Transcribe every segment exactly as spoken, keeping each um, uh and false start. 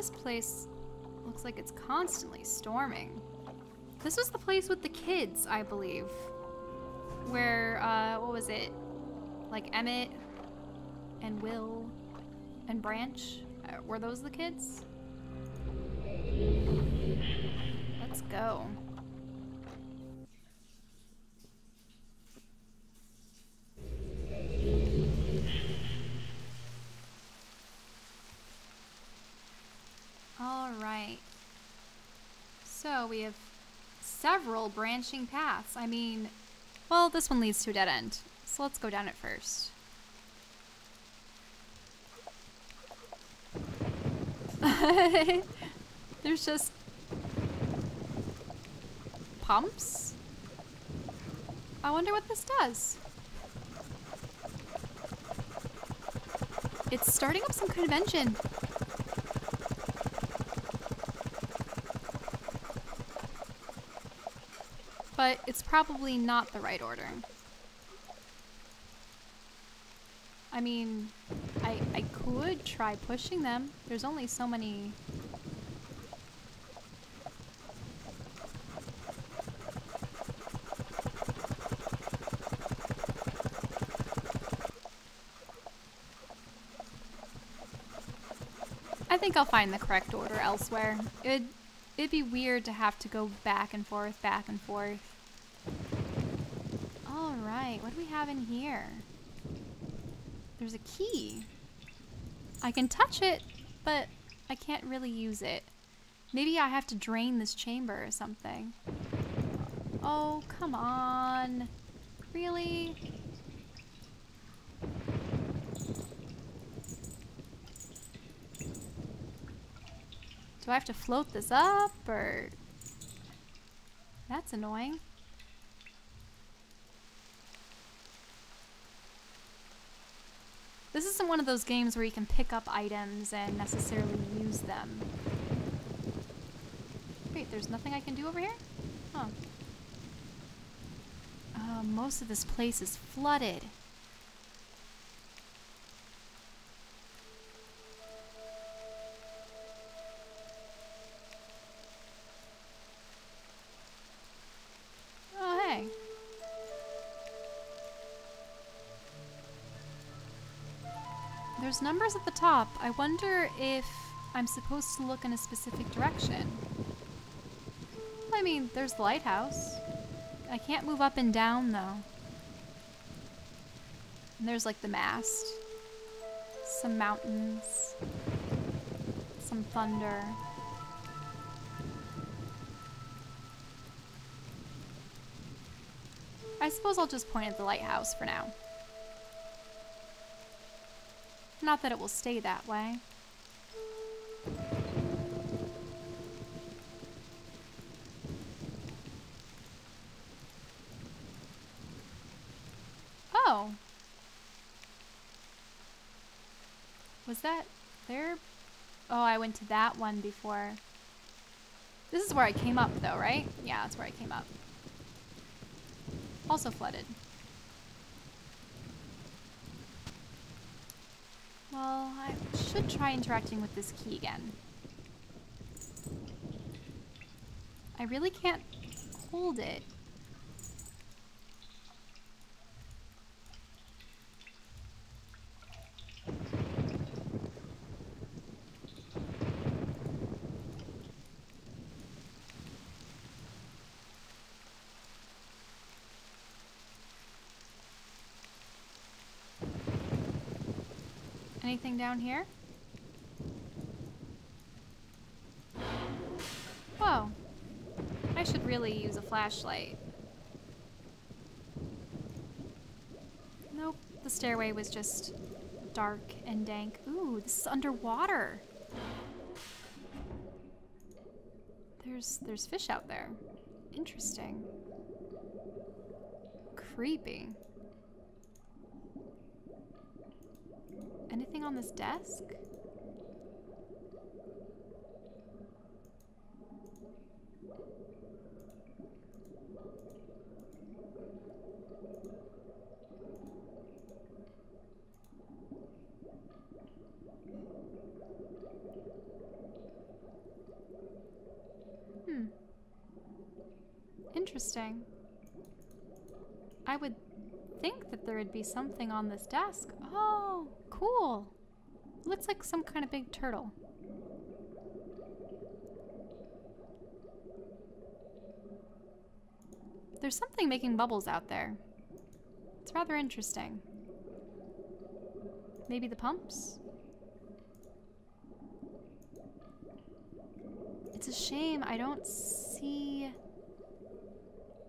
this place looks like it's constantly storming. This was the place with the kids, I believe. Where, uh, what was it? Like Emmett and Will and Branch? Uh, were those the kids? Let's go. All right. So we have several branching paths. I mean, well, this one leads to a dead end, so let's go down it first. There's just pumps? I wonder what this does. It's starting up some convention. But it's probably not the right order. I mean, I, I could try pushing them. There's only so many. I think I'll find the correct order elsewhere. It'd, it'd be weird to have to go back and forth, back and forth. Alright, what do we have in here? There's a key. I can touch it, but I can't really use it. Maybe I have to drain this chamber or something. Oh, come on. Really? Do I have to float this up, or? That's annoying. This isn't one of those games where you can pick up items and necessarily use them. Wait, there's nothing I can do over here? Huh. Uh, most of this place is flooded. There's numbers at the top. I wonder if I'm supposed to look in a specific direction. I mean, there's the lighthouse. I can't move up and down, though. And there's, like, the mast. Some mountains. Some thunder. I suppose I'll just point at the lighthouse for now. Not that it will stay that way. Oh. Was that there? Oh, I went to that one before. This is where I came up though, right? Yeah, that's where I came up. Also flooded. Well, I should try interacting with this key again. I really can't hold it. Anything down here? Whoa. I should really use a flashlight. Nope, the stairway was just dark and dank. Ooh, this is underwater. There's there's fish out there. Interesting. Creepy. Anything on this desk? Hmm. Interesting. I would think that there would be something on this desk. Oh, cool. Looks like some kind of big turtle. There's something making bubbles out there. It's rather interesting. Maybe the pumps? It's a shame I don't see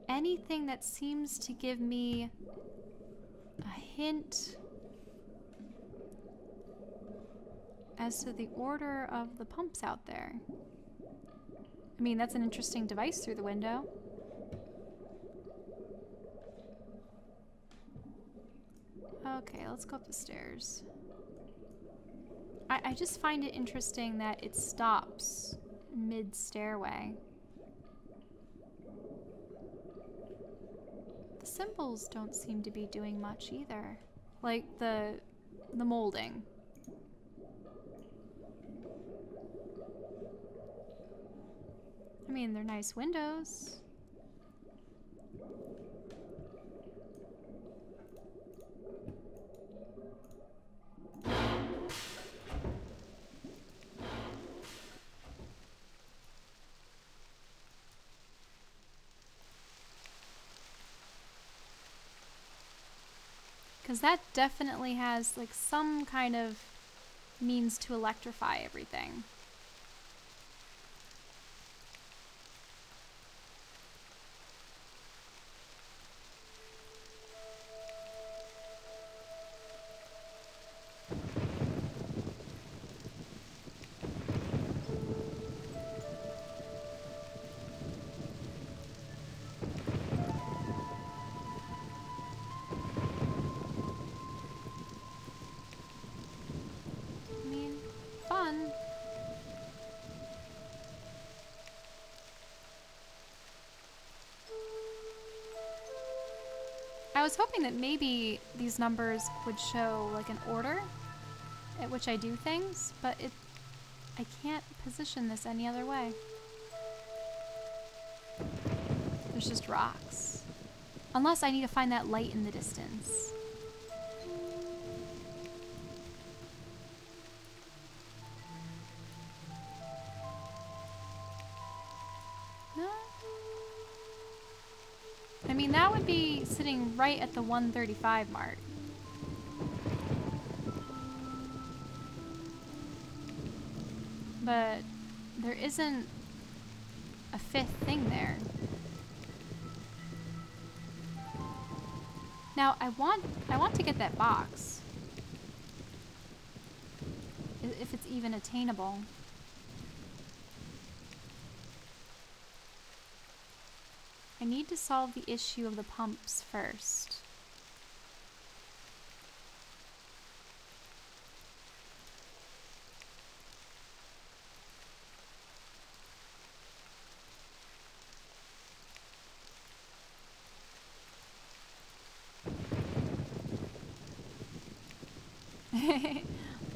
anything that seems to give me a hint as to the order of the pumps out there. I mean, that's an interesting device through the window. Okay, let's go up the stairs. I, I just find it interesting that it stops mid-stairway. The symbols don't seem to be doing much either. Like the, the molding. I mean, they're nice windows. Because that definitely has like some kind of means to electrify everything. I was hoping that maybe these numbers would show like an order at which I do things, but it I can't position this any other way. There's just rocks. Unless I need to find that light in the distance. Right at the one thirty-five mark. But there isn't a fifth thing there. Now I want I want to get that box. If it's even attainable. I need to solve the issue of the pumps first.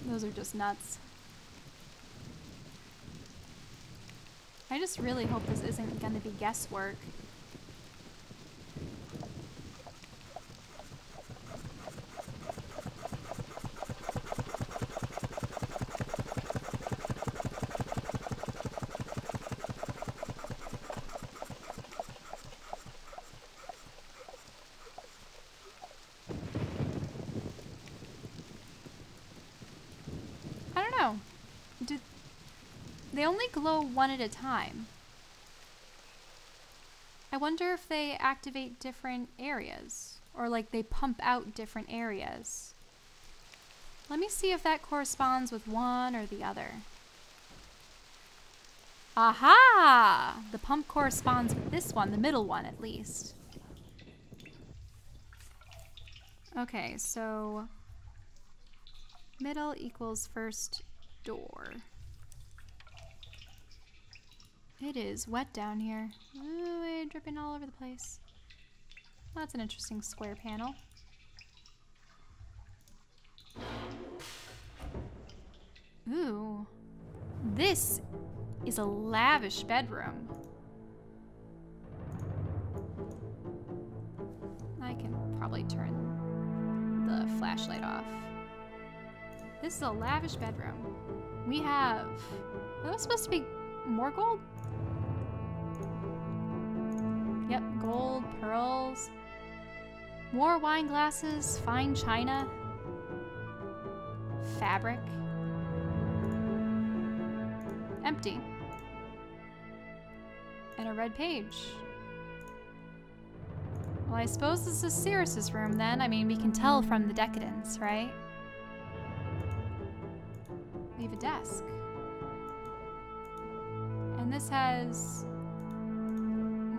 Those are just nuts. I just really hope this isn't going to be guesswork. They only glow one at a time. I wonder if they activate different areas, or like they pump out different areas. Let me see if that corresponds with one or the other. Aha! The pump corresponds with this one, the middle one at least. Okay, so middle equals first door. It is wet down here. Ooh, I'm dripping all over the place. Well, that's an interesting square panel. Ooh. This is a lavish bedroom. I can probably turn the flashlight off. This is a lavish bedroom. We have... That was supposed to be more gold? Yep, gold, pearls. More wine glasses, fine china. Fabric. Empty. And a red page. Well, I suppose this is Sirrus's room then. I mean, we can tell from the decadence, right? We have a desk. And this has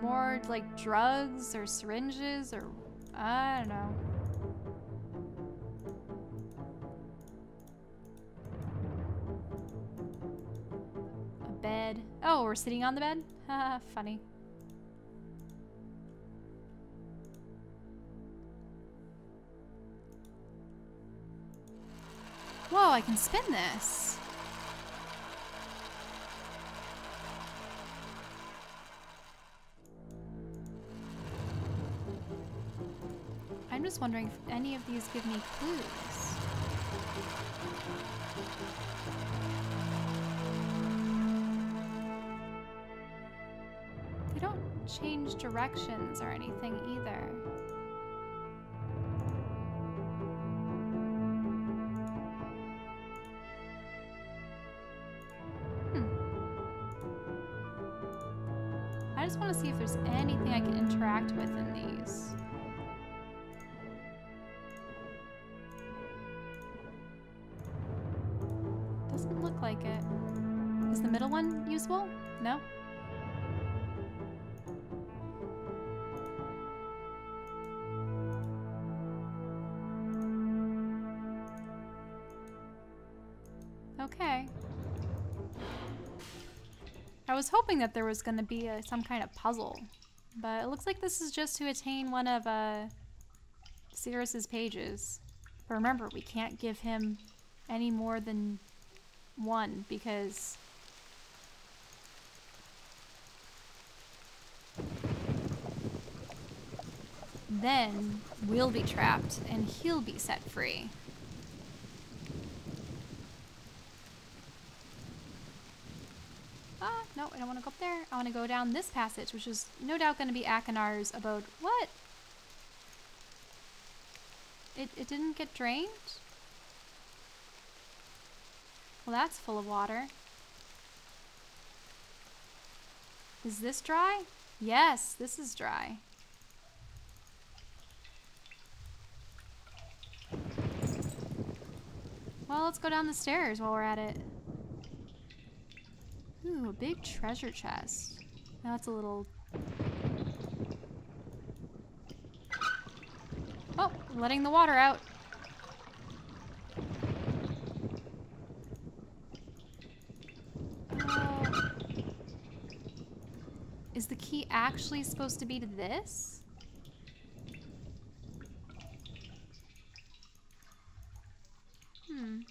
more like drugs or syringes or I don't know. A bed. Oh, we're sitting on the bed? Haha, funny. Whoa, I can spin this. I'm just wondering if any of these give me clues. They don't change directions or anything either. Hmm. I just want to see if there's anything I can interact with in these. Doesn't look like it. Is the middle one usable? No? Okay. I was hoping that there was going to be a, some kind of puzzle, but it looks like this is just to attain one of uh, Sirrus's pages. But remember, we can't give him any more than one, because then we'll be trapped and he'll be set free. Ah, no, I don't want to go up there. I want to go down this passage, which is no doubt going to be Akinar's abode. What? It, it didn't get drained? Well, that's full of water. Is this dry? Yes, this is dry. Well, let's go down the stairs while we're at it. Ooh, a big treasure chest. Now that's a little... Oh, letting the water out. Is the key actually supposed to be to this? Hmm.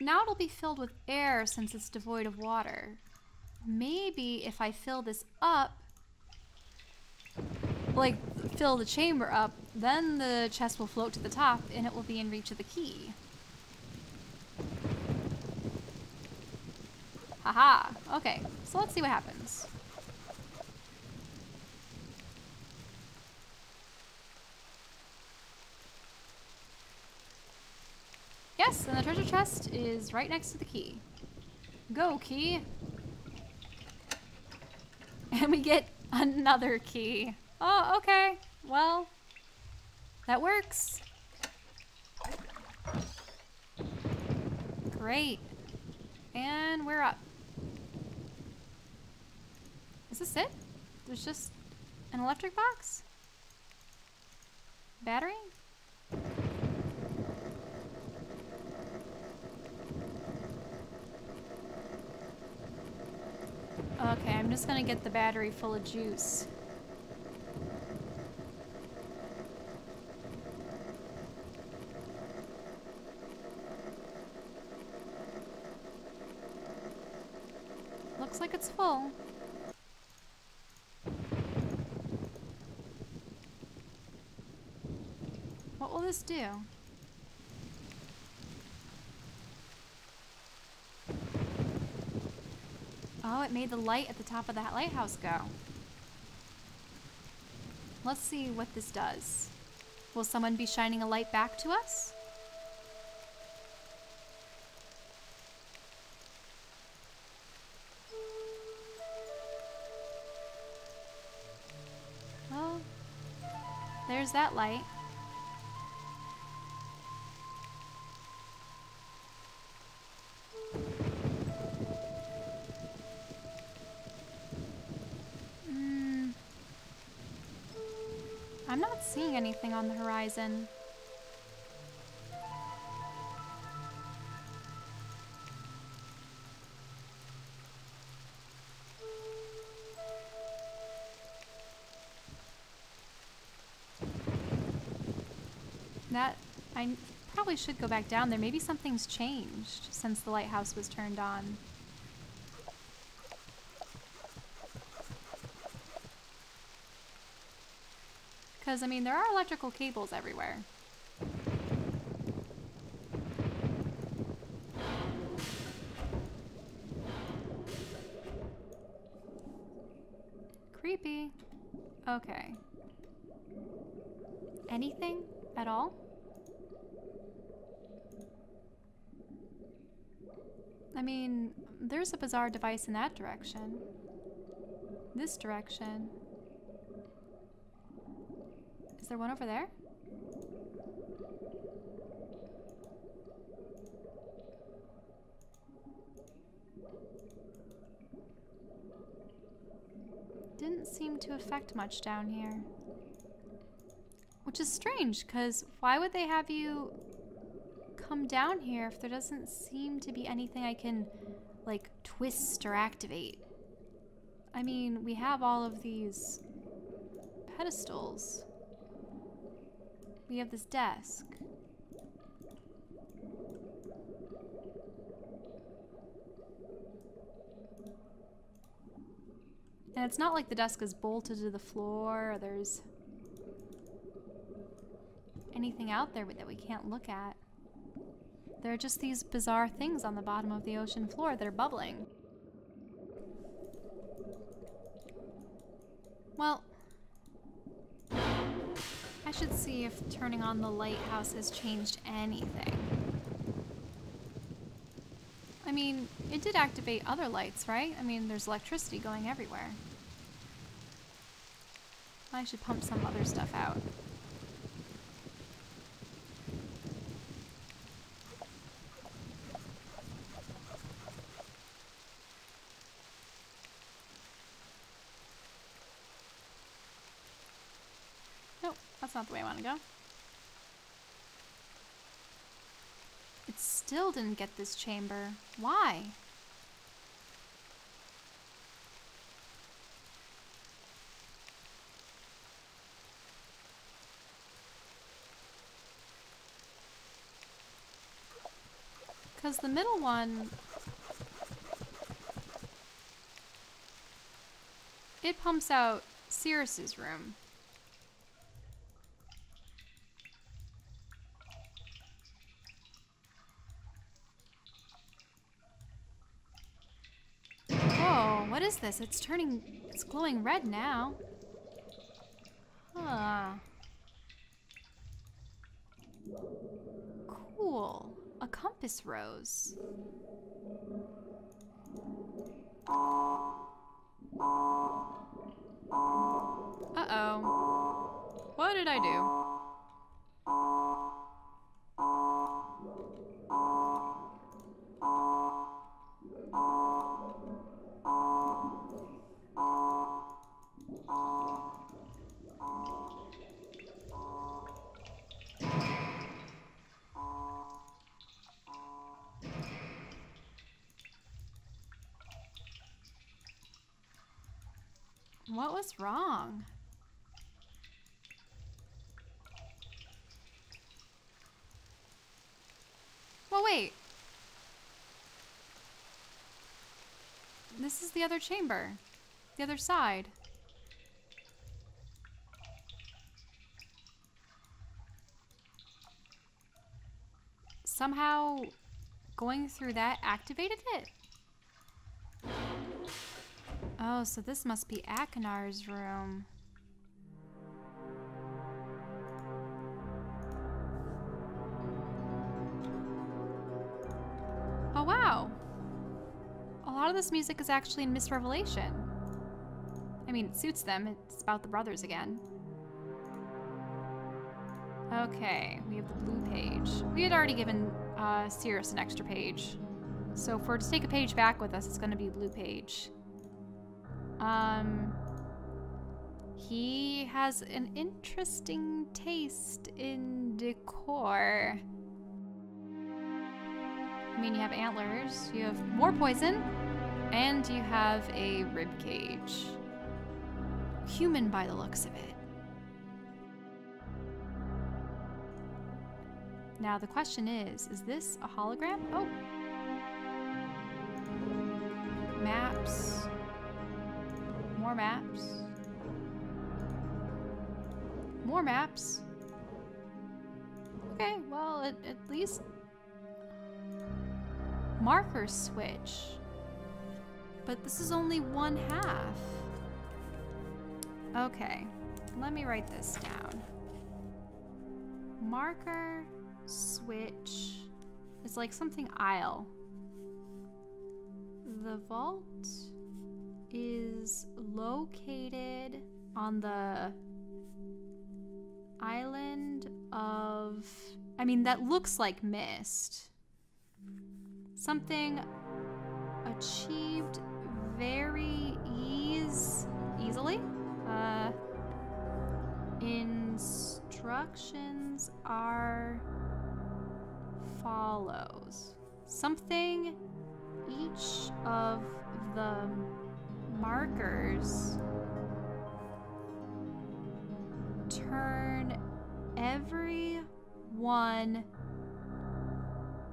Now it'll be filled with air since it's devoid of water. Maybe if I fill this up, like fill the chamber up, then the chest will float to the top and it will be in reach of the key. Haha, okay, so let's see what happens. Yes, and the treasure chest is right next to the key. Go, key! And we get another key. Oh, okay. Well, that works. Great. And we're up. Is this it? There's just an electric box? Battery? Okay, I'm just gonna get the battery full of juice. Looks like it's full. What will this do? Oh, it made the light at the top of that lighthouse go. Let's see what this does. Will someone be shining a light back to us? Oh, there's that light. I'm not seeing anything on the horizon. That, I probably should go back down there. Maybe something's changed since the lighthouse was turned on. Because, I mean, there are electrical cables everywhere. Creepy. Okay. Anything at all? I mean, there's a bizarre device in that direction. This direction. Is there one over there? Didn't seem to affect much down here. Which is strange, because why would they have you come down here if there doesn't seem to be anything I can, like, twist or activate? I mean, we have all of these pedestals. We have this desk. And it's not like the desk is bolted to the floor or there's anything out there that we can't look at. There are just these bizarre things on the bottom of the ocean floor that are bubbling. Well, I should see if turning on the lighthouse has changed anything. I mean, it did activate other lights, right? I mean, there's electricity going everywhere. I should pump some other stuff out. That's not the way I want to go. It still didn't get this chamber. Why? Because the middle one, it pumps out Sirrus's room. What is this? It's turning, it's glowing red now. Huh. Cool. A compass rose. Uh-oh. What did I do? What was wrong? Well, wait. This is the other chamber. The other side. Somehow going through that activated it? Oh, so this must be Akinar's room. Oh, wow. A lot of this music is actually in Myst Revelation. I mean, it suits them. It's about the brothers again. Okay, we have the blue page. We had already given uh, Sirrus an extra page. So if we're to take a page back with us, it's going to be blue page. Um, he has an interesting taste in decor. I mean, you have antlers, you have more poison, and you have a rib cage. Human by the looks of it. Now the question is, is this a hologram? Oh. Maps. More maps. More maps. Okay, well, at, at least... Marker switch. But this is only one half. Okay, let me write this down. Marker... switch is like something aisle. The vault is located on the island of, I mean, that looks like Myst. Something achieved very ease, easily. Uh, instructions are follows. Something each of the markers turn every one.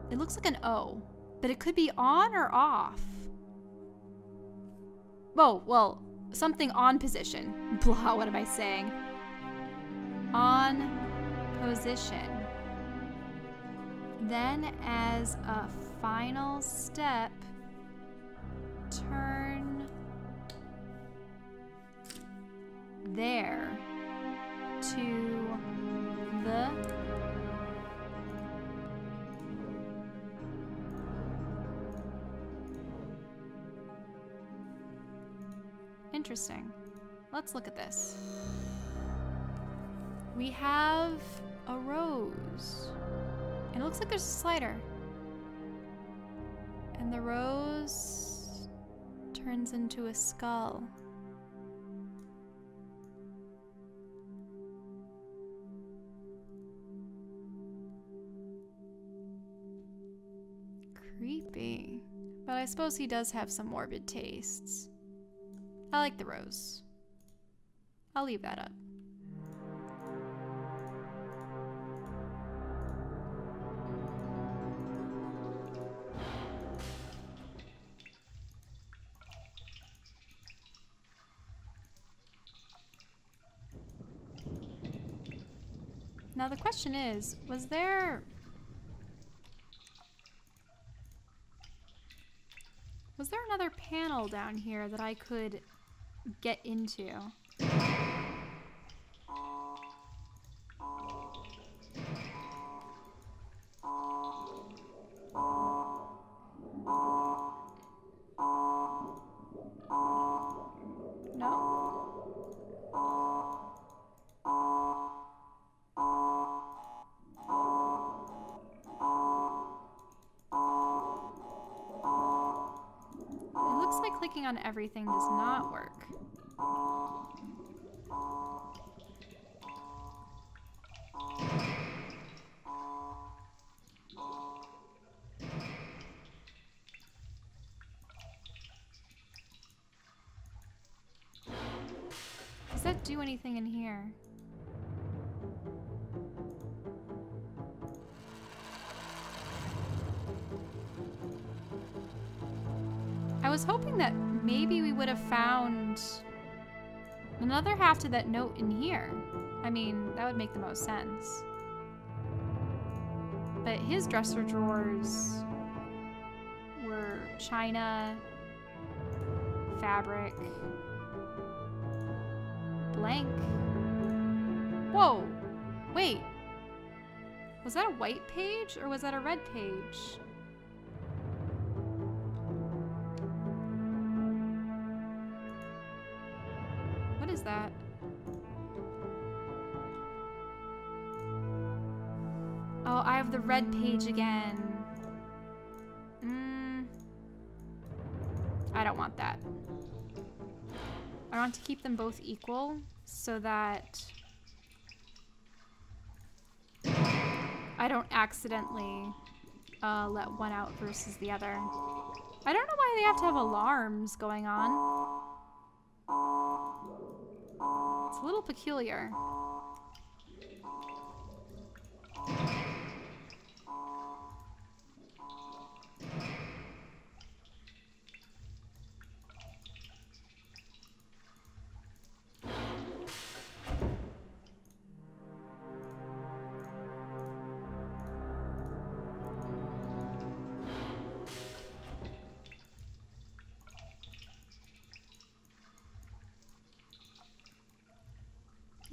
It looks like an O, but it could be on or off. Oh, well, something on position. Blah, what am I saying? On position. Then, as a final step, turn there to the interesting. Let's look at this. We have a rose. It looks like there's a slider. And the rose turns into a skull. Creepy. But I suppose he does have some morbid tastes. I like the rose. I'll leave that up. Now the question is, was there... Was there another panel down here that I could get into? Clicking on everything does not work. can't do anything in here. I was hoping that maybe we would have found another half to that note in here. I mean, that would make the most sense. But his dresser drawers were china, fabric, blank. Whoa, wait. Was that a white page or was that a red page? What is that? Oh, I have the red page again. Mm. I don't want that. I want to keep them both equal so that I don't accidentally uh, let one out versus the other. I don't know why they have to have alarms going on. It's a little peculiar.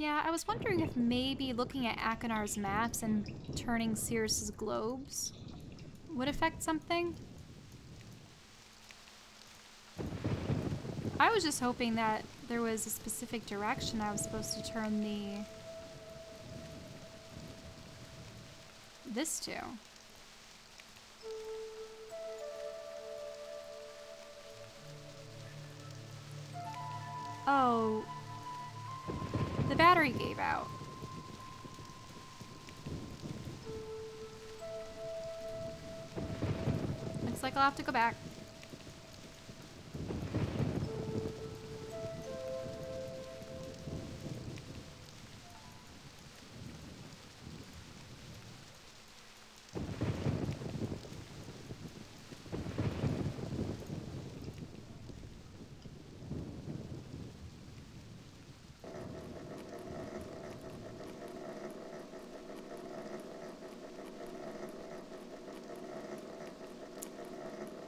Yeah, I was wondering if maybe looking at Akinar's maps and turning Sirrus's globes would affect something. I was just hoping that there was a specific direction I was supposed to turn the... this to. Oh... the battery gave out. Looks like I'll have to go back.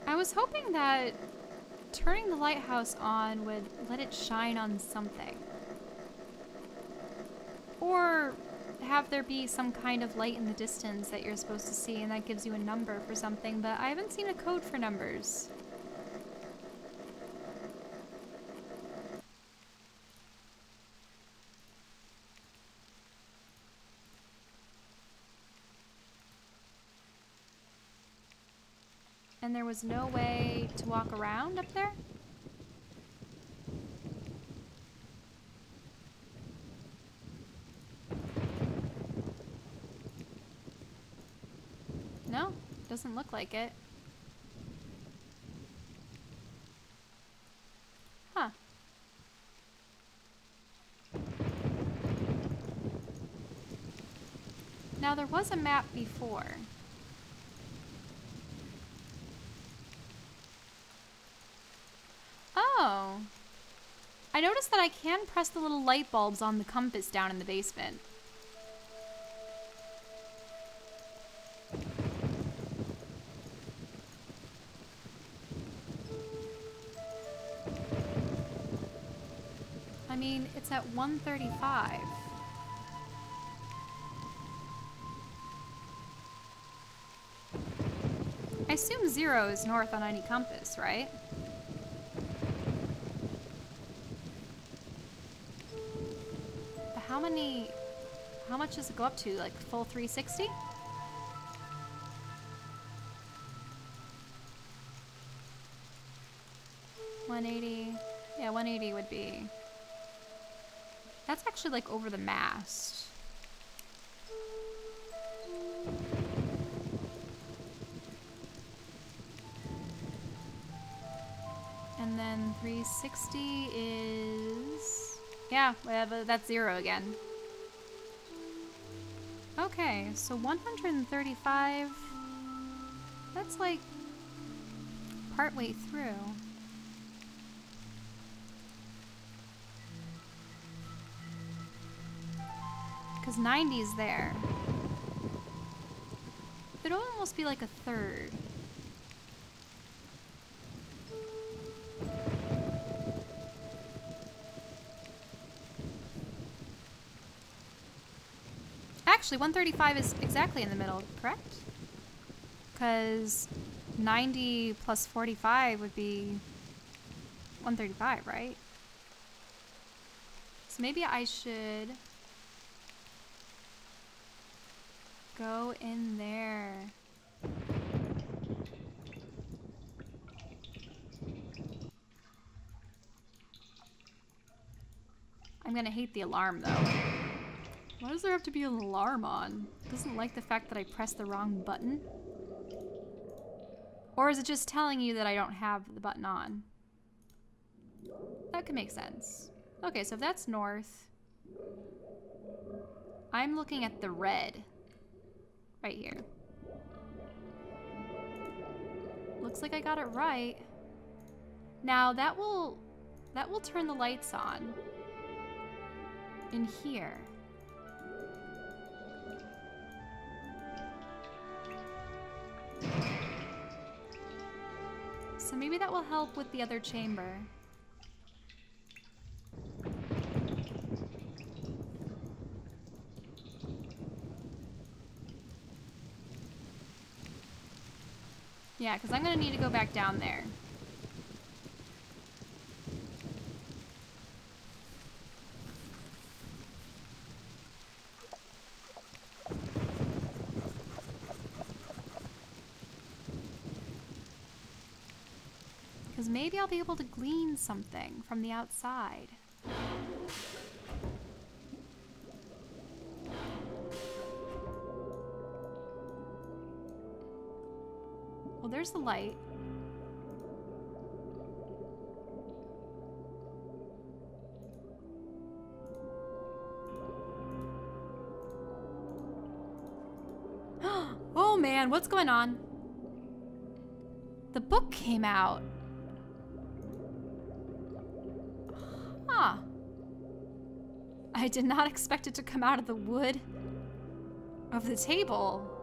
I was hoping that turning the lighthouse on would let it shine on something. Or have there be some kind of light in the distance that you're supposed to see and that gives you a number for something, but I haven't seen a code for numbers. And there was no way to walk around up there? No, doesn't look like it. Huh. Now there was a map before. I noticed that I can press the little light bulbs on the compass down in the basement. I mean, it's at one thirty-five. I assume zero is north on any compass, right? How many, how much does it go up to? Like full three sixty? one eighty, yeah, one eighty would be. That's actually like over the mast. And then three sixty is Yeah, that's zero again. Okay, so one hundred thirty-five. That's like partway through. Because ninety's there. It'd almost be like a third. Actually, one thirty-five is exactly in the middle, correct? Because ninety plus forty-five would be one thirty-five, right? So maybe I should go in there. I'm gonna hate the alarm though. Why does there have to be an alarm on? Doesn't like the fact that I pressed the wrong button? Or is it just telling you that I don't have the button on? That could make sense. Okay, so if that's north, I'm looking at the red right here. Looks like I got it right. Now that will, that will turn the lights on in here. So maybe that will help with the other chamber. Yeah, because I'm going to need to go back down there. Maybe I'll be able to glean something from the outside. Well, there's the light. Oh man, what's going on? The book came out. I did not expect it to come out of the wood of the table.